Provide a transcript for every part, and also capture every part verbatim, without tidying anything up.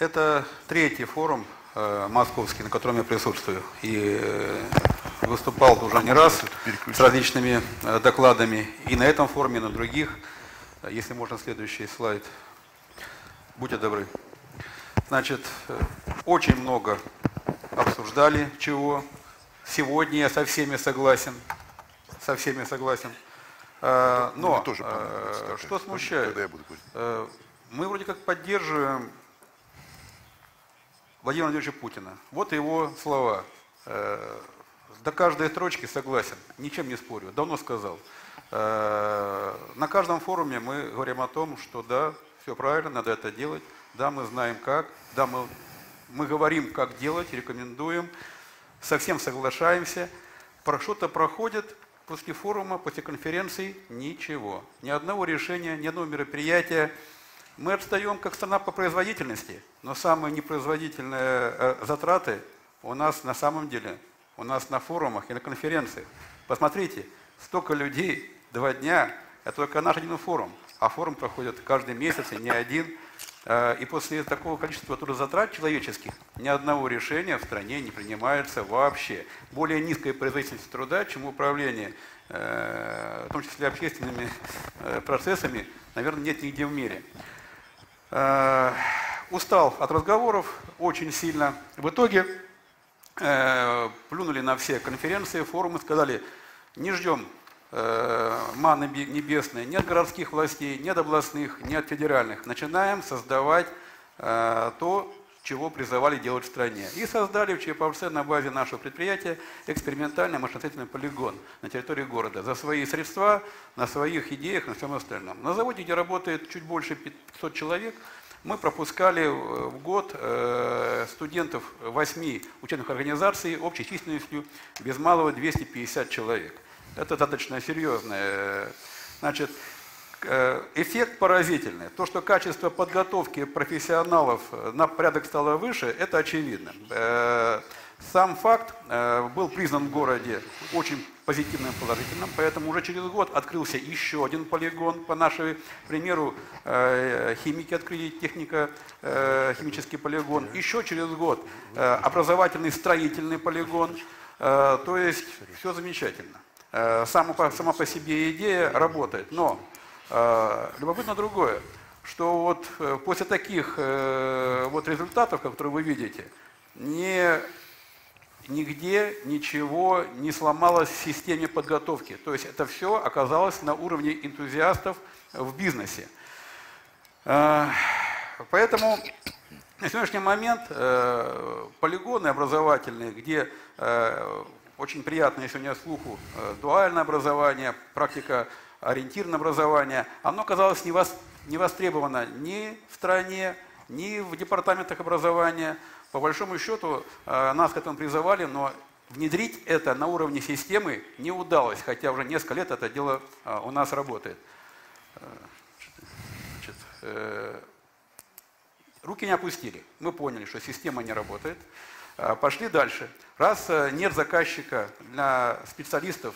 Это третий форум э, московский, на котором я присутствую. И э, выступал уже не раз с различными э, докладами и на этом форуме, и на других. Если можно, следующий слайд. Будьте добры. Значит, э, очень много обсуждали чего. Сегодня я со всеми согласен. Со всеми согласен. А, но тоже а, что смущает? Я буду а, мы вроде как поддерживаем Владимира Владимировича Путина. Вот его слова. А, до каждой строчки согласен, ничем не спорю, давно сказал. А, на каждом форуме мы говорим о том, что да, все правильно, надо это делать. Да, мы знаем как. Да, мы, мы говорим, как делать, рекомендуем. Совсем соглашаемся. Про что-то проходит. После форума, после конференции ничего. Ни одного решения, ни одного мероприятия. Мы отстаем как страна по производительности, но самые непроизводительные затраты у нас на самом деле, у нас на форумах и на конференциях. Посмотрите, столько людей, два дня, это только наш один форум. А форум проходит каждый месяц, и не один. И после такого количества трудозатрат человеческих ни одного решения в стране не принимается вообще. Более низкая производительность труда, чем управление, в том числе общественными процессами, наверное, нет нигде в мире. Устал от разговоров очень сильно. В итоге плюнули на все конференции, форумы, сказали, не ждем маны небесной, ни от городских властей, ни от областных, ни от федеральных. Начинаем создавать э, то, чего призывали делать в стране. И создали в Череповце на базе нашего предприятия экспериментальный машиностроительный полигон на территории города. За свои средства, на своих идеях, на всем остальном. На заводе, где работает чуть больше пятисот человек, мы пропускали в год э, студентов восьми учебных организаций общей численностью без малого двести пятьдесят человек. Это достаточно серьезное. Значит, эффект поразительный. То, что качество подготовки профессионалов на порядок стало выше, это очевидно. Сам факт был признан в городе очень позитивным, положительным, поэтому уже через год открылся еще один полигон. По нашему примеру, химики открыли техника, химический полигон. Еще через год образовательный строительный полигон. То есть все замечательно. Сама по, сама по себе идея работает. Но э, любопытно другое, что вот э, после таких э, вот результатов, которые вы видите, не, нигде ничего не сломалось в системе подготовки. То есть это все оказалось на уровне энтузиастов в бизнесе. Э, поэтому на сегодняшний момент э, полигоны образовательные, где э, очень приятное сегодня слуху дуальное образование, практика ориентированного образования. Оно оказалось не востребовано ни в стране, ни в департаментах образования. По большому счету нас к этому призывали, но внедрить это на уровне системы не удалось, хотя уже несколько лет это дело у нас работает. Значит, руки не опустили. Мы поняли, что система не работает. Пошли дальше. Раз нет заказчика для специалистов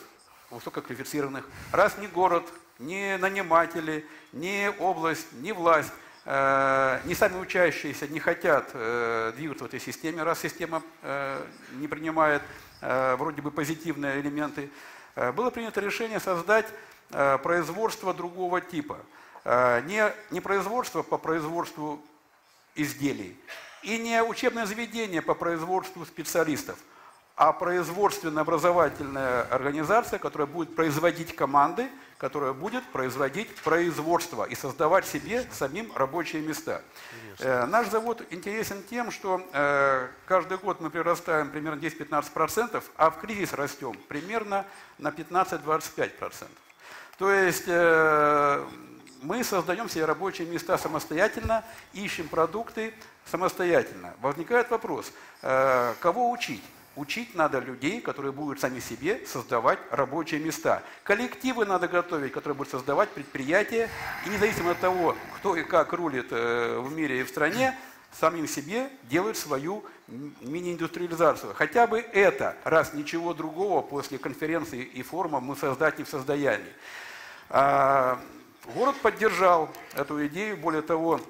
высококвалифицированных, раз ни город, ни наниматели, ни область, ни власть, э, ни сами учащиеся не хотят э, двигаться в этой системе, раз система э, не принимает э, вроде бы позитивные элементы, э, было принято решение создать э, производство другого типа. Э, не, не производство по производству изделий, и не учебное заведение по производству специалистов, а производственно-образовательная организация, которая будет производить команды, которая будет производить производство и создавать себе самим рабочие места. Э, наш завод интересен тем, что э, каждый год мы прирастаем примерно десять-пятнадцать процентов, а в кризис растем примерно на пятнадцать-двадцать пять процентов. То есть... Э, мы создаем себе рабочие места самостоятельно, ищем продукты самостоятельно. Возникает вопрос, кого учить? Учить надо людей, которые будут сами себе создавать рабочие места. Коллективы надо готовить, которые будут создавать предприятия. И независимо от того, кто и как рулит в мире и в стране, самим себе делают свою мини-индустриализацию. Хотя бы это, раз ничего другого после конференции и форума мы создать не в состоянии. Город поддержал эту идею, более того,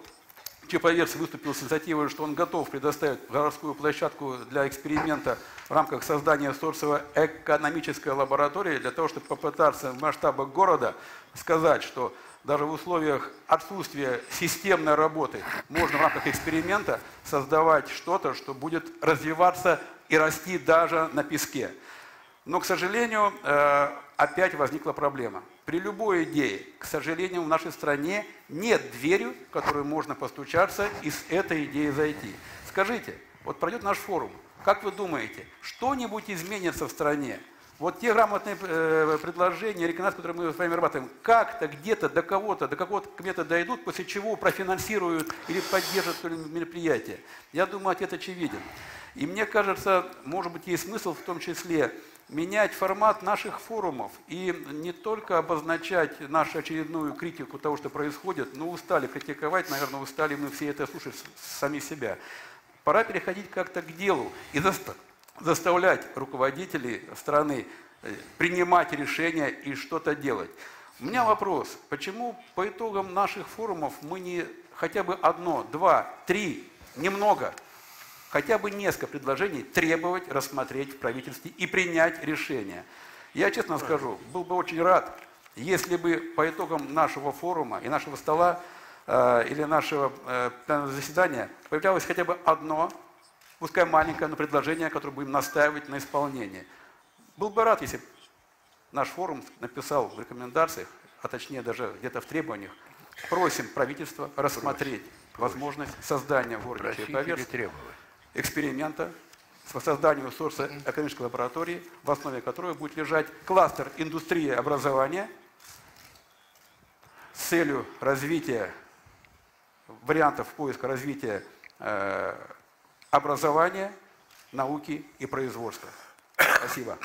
Череповец выступил с инициативой, что он готов предоставить городскую площадку для эксперимента в рамках создания социально-экономической лаборатории, для того, чтобы попытаться в масштабах города сказать, что даже в условиях отсутствия системной работы можно в рамках эксперимента создавать что-то, что будет развиваться и расти даже на песке. Но, к сожалению, опять возникла проблема. При любой идее, к сожалению, в нашей стране нет двери, в которую можно постучаться и с этой идеей зайти. Скажите, вот пройдет наш форум, как вы думаете, что-нибудь изменится в стране? Вот те грамотные предложения, рекомендации, которые мы с вами работаем, как-то, где-то, до кого-то, до какого-то кмета дойдут, после чего профинансируют или поддержат мероприятие. Я думаю, ответ очевиден. И мне кажется, может быть, есть смысл в том числе менять формат наших форумов и не только обозначать нашу очередную критику того, что происходит, но устали критиковать, наверное, устали мы все это слушать сами себя. Пора переходить как-то к делу и заставлять руководителей страны принимать решения и что-то делать. У меня вопрос, почему по итогам наших форумов мы не хотя бы одно, два, три, немного, хотя бы несколько предложений требовать, рассмотреть в правительстве и принять решение. Я честно скажу, был бы очень рад, если бы по итогам нашего форума и нашего стола э, или нашего э, заседания появлялось хотя бы одно, пускай маленькое, но предложение, которое будем настаивать на исполнении. Был бы рад, если бы наш форум написал в рекомендациях, а точнее даже где-то в требованиях, просим правительство рассмотреть возможность создания в городе Череповец эксперимента по созданию социально-экономической лаборатории, в основе которой будет лежать кластер индустрии образования с целью развития вариантов поиска развития э, образования, науки и производства. Спасибо.